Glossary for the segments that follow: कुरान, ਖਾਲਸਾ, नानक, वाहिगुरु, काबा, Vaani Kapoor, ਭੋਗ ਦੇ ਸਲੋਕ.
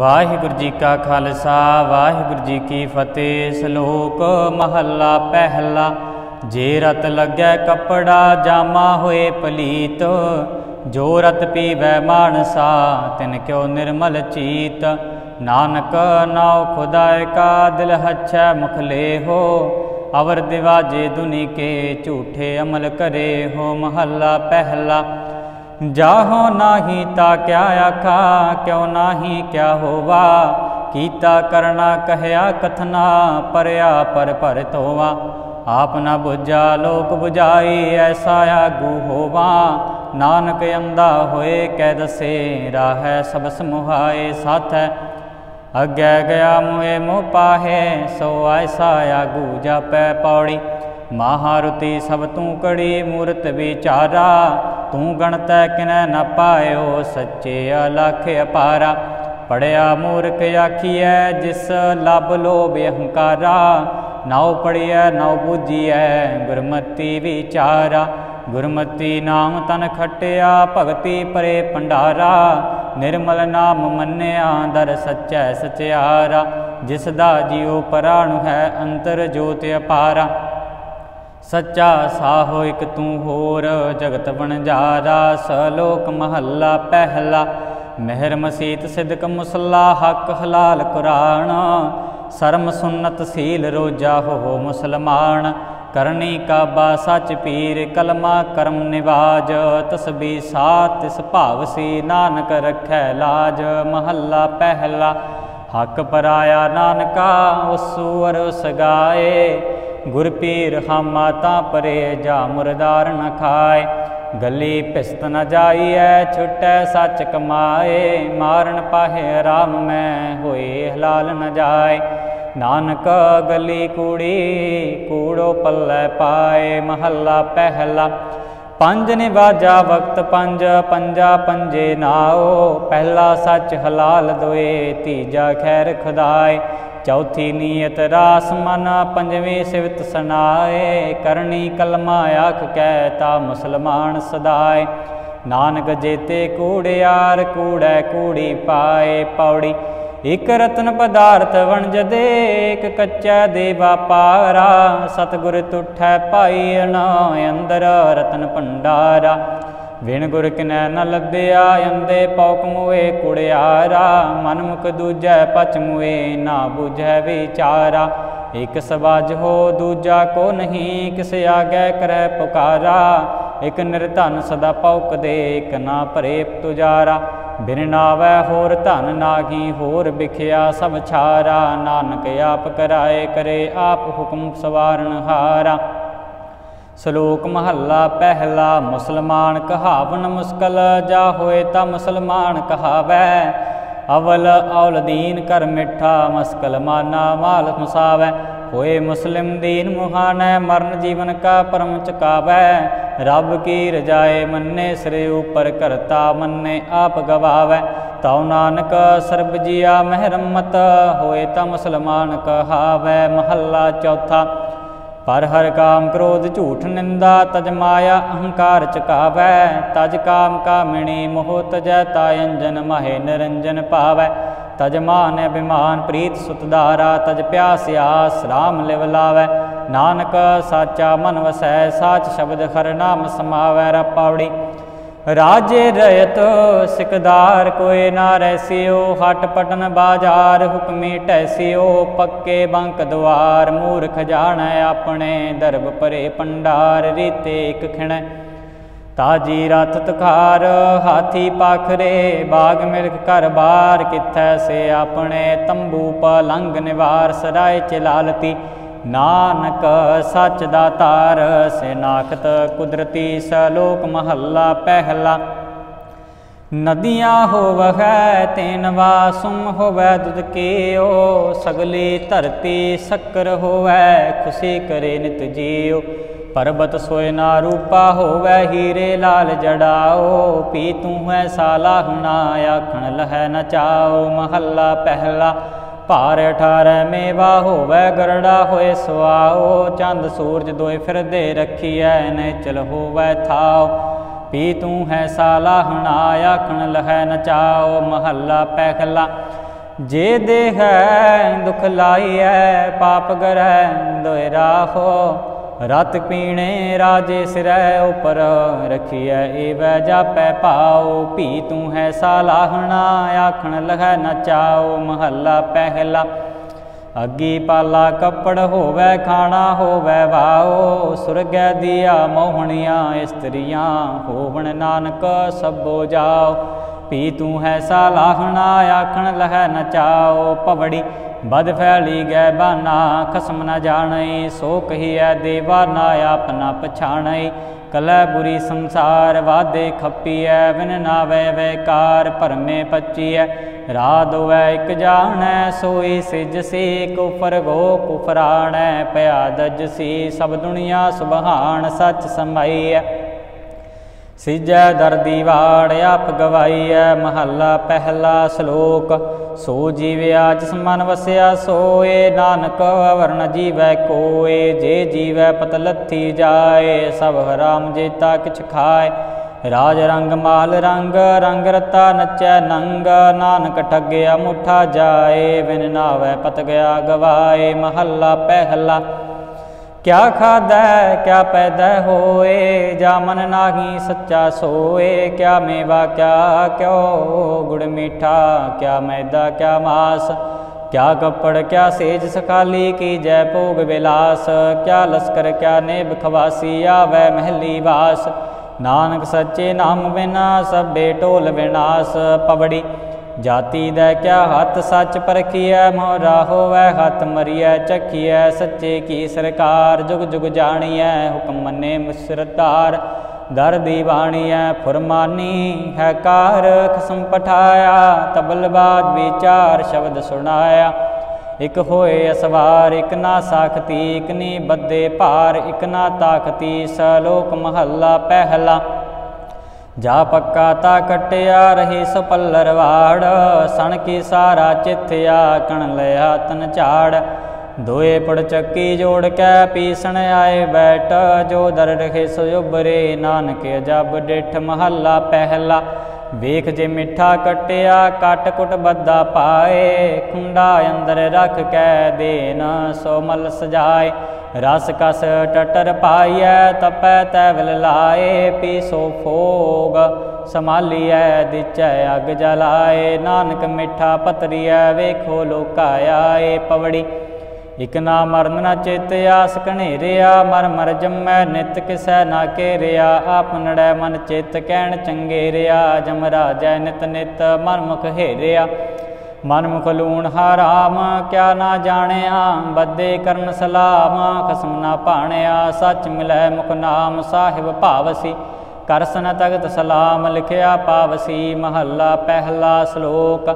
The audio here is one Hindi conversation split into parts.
वाहिगुरु जी का खालसा वाहिगुरु जी की फतेह। सलोक महला पहला। जे रत लगे कपड़ा जामा होए पलीत, जो रत पीवै मानसा तिन क्यों निर्मल चीत। नानक नाव खुदाए का दिल हच्छै मुखले हो, अवर दिवाजे दुनि के झूठे अमल करे हो। महला पहला। जाहो नाही ता क्या आखा, क्यों नाही क्या होवा। कीता करना कहया कथना, परया पर परतोवा। आप न बुझा लोक बुझाई, ऐसा आगू होवा। नानक अंधा होए कै दसे, राह सब समुहाए साथ। अग्गै गया मुहे मुँह पाहे, सो ऐसा आगू जापै पौड़ी। महारुति सब तू कड़ी, मूर्त विचारा। तू गणत किनै न पायो, सच्चे अलख अपारा। पढ़िया मूर्ख आखिए, जिस लभ लोभ अहंकारा। नाउ पढ़िए नाउ बूझिए, गुरमति विचारा। गुरमति नाम तन खटिया, भगति परे भंडारा। निर्मल नाम मन्या, दर सचै सचयारा। जिसदा जियो पराणु है, अंतर ज्योत अपारा। सच्चा साहो एक तू होर, जगत बनजारा। सलोक महला पहला। मेहर मसीत सिदक मुसला, हक हलाल कुरान। शर्म सुन्नत सील रोजा हो मुसलमान। करनी काबा सच पीर, कलमा करम निवाज। तस्बी सात तिस भाव सी, नानक रखै लाज। महला पहला। हक पराया नानका उसूअर सगाए। गुर पीर हम माता परे, जा मुरदार न खाए। गली पिस्त न जाई है, छुट्टै सच कमाए। मारन पाहे राम में, होए हलाल न जाए। नानक गली कूड़ी, कूड़ो पल्ले पाए। महला पहला। पंज निवाजा वक्त पंज, पंजा पंजे नाओ। पहला सच हलाल दोए, तीजा खैर खुदाए। चौथी नीयत रास मन, पंजवीं सिवत सनाए। करनी कलमा आख कहता, मुसलमान सदाए। नानक जेते कूड़ियार, कूड़े कूड़ी पाए पौड़ी। एक रतन पदार्थ वणजदे, एक कच्चा दे व्यापारा। सतगुर तुठै पाई ना, अंदर रतन भंडारा। बिन गुर किनै न लभ्या, अंधे पौक मुए कुड़ियारा। मन मुख दूजै पच मुए, ना बुझै विचारा। एक सबाज हो दूजा को नहीं, किस आगे करै पुकारा। एक निर्धन सदा पौक दे, एक ना भरे तुजारा। बिन नावै होर धन नाही, होर बिख्या सब छारा। नानक आप कराए करे, आप हुक्म सवारण हारा। सलोक महला पहला। मुसलमान कहावन मुश्किल, जा होए ता मुसलमान कहावै। अवल औल दीन कर मिठा, मुश्किल माना माल मुसावै। होए मुस्लिम दीन मुहानै, मरण जीवन का परम चुकावै। रब की रजाए मन्ने, सिर ऊपर करता मन्ने आप गवावै। ताऊ नानक सरब जिया महरमत, होए ता मुसलमान कहावै। महला चौथा। पर हर काम क्रोध झूठ निंदा, तज माया अहंकार चकावै। तज काम कामिणी मोह, तजै तायंजन माहे निरंजन पावै। तज मान अभिमान प्रीत सुतदारा, तज प्यास आस राम लिव लावै। नानक साचा मन वसै, साच शब्द हर नाम समावै। रा पावड़ी। राजे रयत सिकदार, कोय ना रैसियो। हट पटन बाजार, हुक्मी टैसियो। पक्के बंक द्वार, मूर्ख जाने अपने। दरब परे भंडार, रीते एक खिण। ताजी रथ तुखार, हाथी पाखरे। बाग मिल्क कर बार, कित्थै से अपने। तंबू पलंग निवार, सराय चिलालती। नानक सच दातार, सिनाखत कुदरती। सलोक महला पहला। नदियाँ होवै तेनवा, सुम होवै दुध केओ। सगली धरती शक्कर होवै, खुशी करे नित जियो। पर्वत सोयना रूपा होवै, हीरे लाल जड़ाओ। पी तू है साला हुना, आखण लहै नचाओ। महला पहला। भार अठारै मेवा होवै, गरड़ा होए सुआओ। चंद सूरज दोए फिरदे, रखिए ने चल होवै थाओ। पी तू है साला हुना, आखण लहै नचाओ। महला पहला। जे देह दुख लाई है पाप ग्रह दोय राहो रत पीणे राजे सिर ऊपर रखिए इव जापै पाओ पी तू है सालाहना आखण लह नचाओ। महला पहला। अग्गी पाला कपड़ होवे खाना होवे वाओ सुरगै दिया मोहनिया स्त्रियां होवन नानक सबो जाओ। पी तू है सालाहना आखण लह नचाओ। पवड़ी बद फैली गै बाना खसम न जानई सो कहिए देवाना आपना पछाणई। कलै बुरी संसार वादे खप्पीए बिन नावै वैकार परमे पच्चीए। रात होवै इक जाणै सोई सिजसी कुफर गो कुफराणै पया दजसी सब दुनिया सुबहान सच समाईए। सिजै दर दीवाड़ आप गवाईए। महला पहला श्लोक। सो जीव्या जिस मन वसया सोए नानक वर्ण जीवै कोए। जे जीवै पत लथी जाए सब हराम जेता किछ खाए। राज रंग माल रंग रंग रता नचै नंग नानक ठगया मुठा जाए बिन नावै पत गया गवाए। महला पहला। क्या खादा क्या पैदा होए जा मन नाही सच्चा सोए। क्या मेवा क्या क्यो गुड़ मीठा क्या मैदा क्या मांस। क्या कपड़ क्या सेज सखाली की जय भोग विलास। क्या लश्कर क्या नेब खवासी आवे महली वास। नानक सच्चे नाम बिना सब बेटोल विनाश। पबड़ी जाति दै क्या हथ सच परखिए मोरा होवै हथ मरिए चखिए सच्चे की सरकार। जुग जुग जानिए हुक्म मने मुसरतार दर दीवाणिए फुरमानी है कार। खसम पठाया तबलबाद विचार शब्द सुनाया। इक होए असवार इक ना साखती इक नी बदे पार इक ना ताकती। सलोक। महला पहला। जा पक्का ता कटिया रही सो पल्लरवाड़ सण की सारा चिथया कण लिया तन झाड़। दोए पुड़ चक्की जोड़ कै पीसण आए बैठ जो दर रहे सो उबरे नानक जब डिठ। महला पहला। वेख जे मिठा कटिया काट कुट बदा पाए खुंडा अंदर रख कै देन सोमल सजाए। रस कस टटर पाइए तपै तैवल लाए पीसो फोग संभालिए दिचै अग जलाए। नानक मिठा पतरिया वेखो लोकायाए। पवड़ी इक ना मरन न चेतया सकनेरिया मर मर जमै नित किसै ना केरिया। आपनड़ै मन चेत कहण चंगेरिया जमरा जय नित नित मनमुख हेरिया। मनमुख लूण हराम क्या ना जाणिया बदे करन सलाम। खसम ना भाणिया सच मिलै मुख नाम साहिब भावसी। करसन तगत सलाम लिखिया पावसी। महला पहला श्लोक।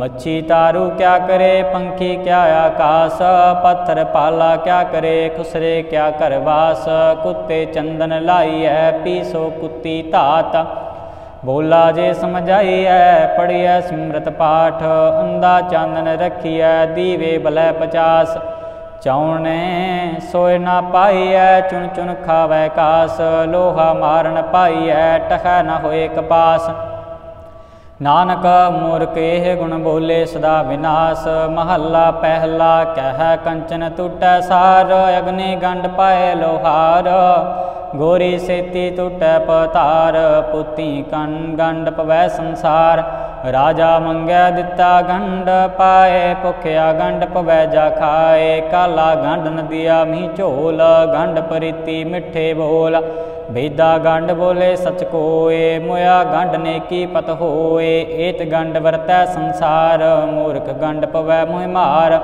मच्छी तारू क्या करे पंखी क्या आकाश। पत्थर पाला क्या करे खुसरे क्या करवास। कुत्ते चंदन लाइए पीसो कुत्ती तात। बोला जे समझाई है पढ़िए सिमरत पाठ। अंधा चांदन रखिए दीवे भलै पचास। चौने सोए ना पाई है चुन चुन खावै कास। लोहा मारन पाई है टहै ना होए कपास। नानक मूर्ख एह गुण बोले सदा विनाश। महला पहला। कह कंचन टूटै सार अग्नि गंड पाए लोहार। गोरी सेती टूटै पतार पुती कण गंड पवै संसार। राजा मंगै दिता गंड पाए भुखिया गंड पवै जा खाए। काला गंड नदिया मी झोल गंड प्रीति मिठे बोल। बेदा गंड बोले सच कोए मोया गंड नेकी पत होए। एत गंड वरतै संसार मूर्ख गंड पवै मोहि मार।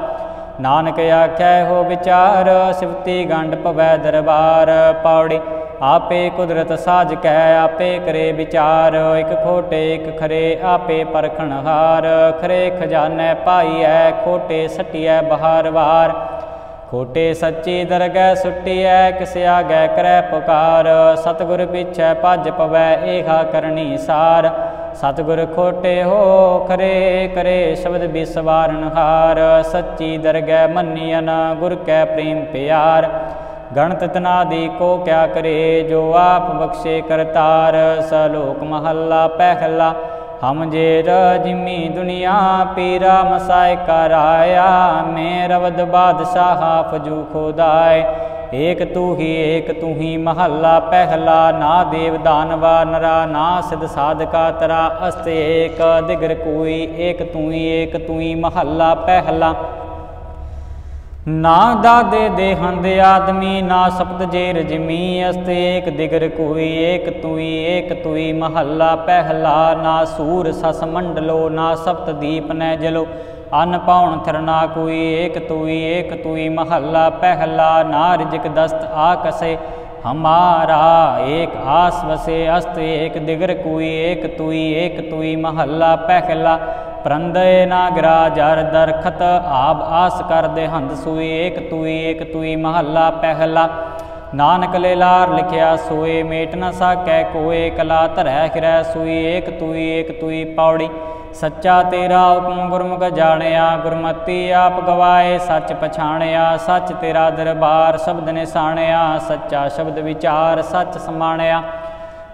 नानक आख्या हो विचार सिवती गंड पवै दरबार। पौड़ी आपे कुदरत साज कै आपे करे विचार। एक खोटे एक खरे आपे परखण हार। खरे खजाने पाईए खोटे सटिए बहार वार। खोटे सच्ची दरगह सुटिए किसे आगै करै पुकार। सतगुर पिछै भज पवै एहा करनी सार। सतगुर खोटे हो खरे करे शब्द बिसवारण हार। सच्ची दरगह मनियन गुर कै प्रेम प्यार। गणत तनादि को क्या करे जो आप बख्शे करतार। सलोक। महला पहला। हम जे रजमी दुनिया पीरा मसाय कराया मैं रवद बादशाह फजू खोदाय। एक तू ही महला पहला ना देव दानवा नरा ना सिद्ध साधका तरा अस्त एक दिगर कोई। एक तू ही महला पहला ना दादे देहंद आदमी ना सप्त जेर जमी अस्त एक दिगर कोई। एक तुई महला पहला ना सूर सस मंडलो ना सप्त दीप न जलो अन्न पाउण थरना कोई। एक तुई महला पहला ना रिजक दस्त आकसे हमारा एक आस वसे अस्त एक दिगर कोई। एक तुई महला पहला परंदय नागरा जर दरखत आब आस कर दे हंद सूई। एक तुई महला पहला नानक ले लार लिखिया सोए मेट न सा कै कोए कला धरै खिरै सूई। एक तुई पौड़ी सच्चा तेरा हुक्म गुरमुख जाणिया गुरमति आप गवाए सच पछाणिया। सच तेरा दरबार शब्द निसाणिया सच्चा शब्द विचार सच समाणिया।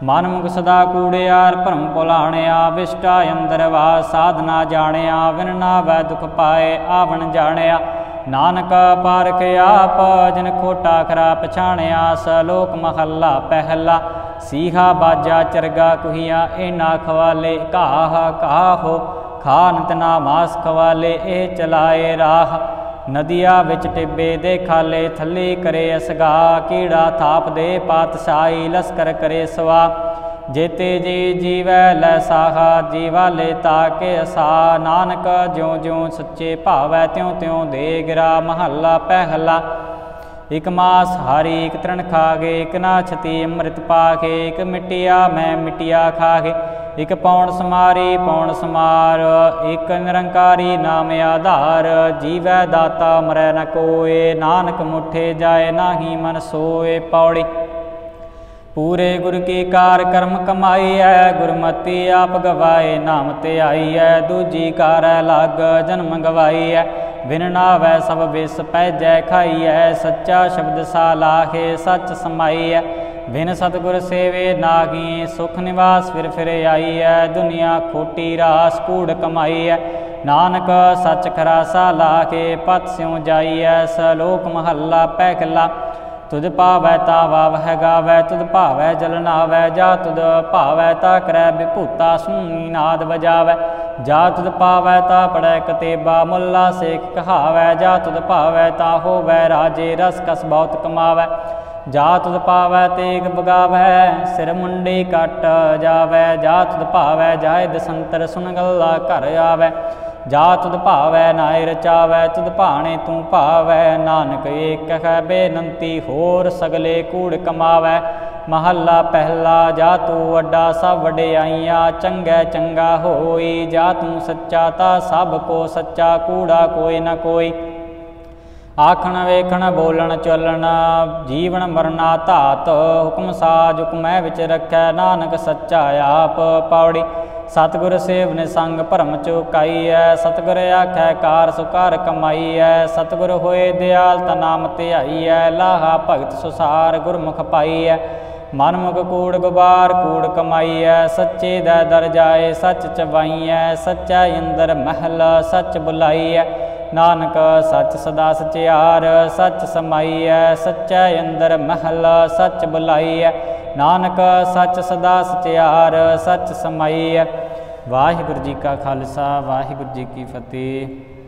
मन मुख सदा कूड़ियार भ्रम भुलाणिया विष्टा अंदर वा साधना जाणिया विनना वै दुख पाए आवन जाणिया। नानक पारख आप जिन खोटा खरा पछाणिया। सलोक महला पहला सीहा बाजा चरगा कुहिया एना खवाले काह काहो खान तना मास खवाले ए चलाए राह। नदिया विच टिब्बे दे खाले थली करे असगा कीड़ा थाप दे पातशाही लस्कर करे सवा। जेते जी जीवै लै साहा जीवा ले ताके असा। नानक ज्यों ज्यों सच्चे भावै त्यों त्यों दे गिरा। महला पहला इक मास हारी इक तृण खागे इक ना छति अमृत पाखे इक मिट्टिया मैं मिट्टिया खागे इक पौण समारी पौण समार। एक निरंकारी नाम आधार जीवै दाता मरै न कोए। नानक मुठे जाए नाही मन सोए पौड़ी पूरे गुरु की कार कर्म कमाई है गुरमति आप गवाए नाम ते आई है। दूजी कार लाग जन्म गवाई है विनना वै सब विस पै जै खाई है। सच्चा शब्द सा लाहे सच समाई है बिन सतगुर सेवे नागी सुख निवास फिर फिर आई है। दुनिया खोटी रास कूड़ कमाई है नानक सच खरा सा लाके पत स्यों जाई है। सलोक महला पहला तुद भावै ता वावै गावै तुद भावै जल नावै जा तुद भावै ता करय विभूता सूनी नाद बजावै। जा तुद पावै ता पढ़ै कतेबा मुल्ला सेख कहावै। जा तुद पावै ता होवै राजे रस कस बहुत कमावै। जा तुद पावै तेग बगावै सिर मुंडी कट जावै। जा तुद पावै जाए दसंतर सुन गल्ला घर आवे। जा तुद पावै नाय रचावै तुद भाणे तू पावै। नानक एक कहै बेनंती होर सगले कूड़ कमावै। महला पहला जा तू अड्डा सब वड्याइया चंगा चंगा होई। जा तू सच्चा ता सब को सच्चा कूड़ा कोई न कोई। आखण वेखण बोलन चलन जीवन मरना तात हुक्म साज हुक्मै विच रखै। नानक सच्चा आप पौड़ी सतगुर सेव निसंग भरम चुकाई है। सतगुर आखै कार सुकार कमाई है। सतगुर होए दयाल तनाम त्याई है। लाहा भगत सुसार गुरमुख पाई है। मनमुख कूड़ गुबार कूड़ कमाई है। सच्चे दै दर जाए सच चवाई है। सच्चा इंदर महल सच बुलाई है। नानक सच सदा सचियार सच समाई है। सच्चा इंदर महल सच बुलाई है। नानक सच सदा सचियार सच समाई है। वाहिगुरु जी का खालसा वाहिगुरु जी की फतेह।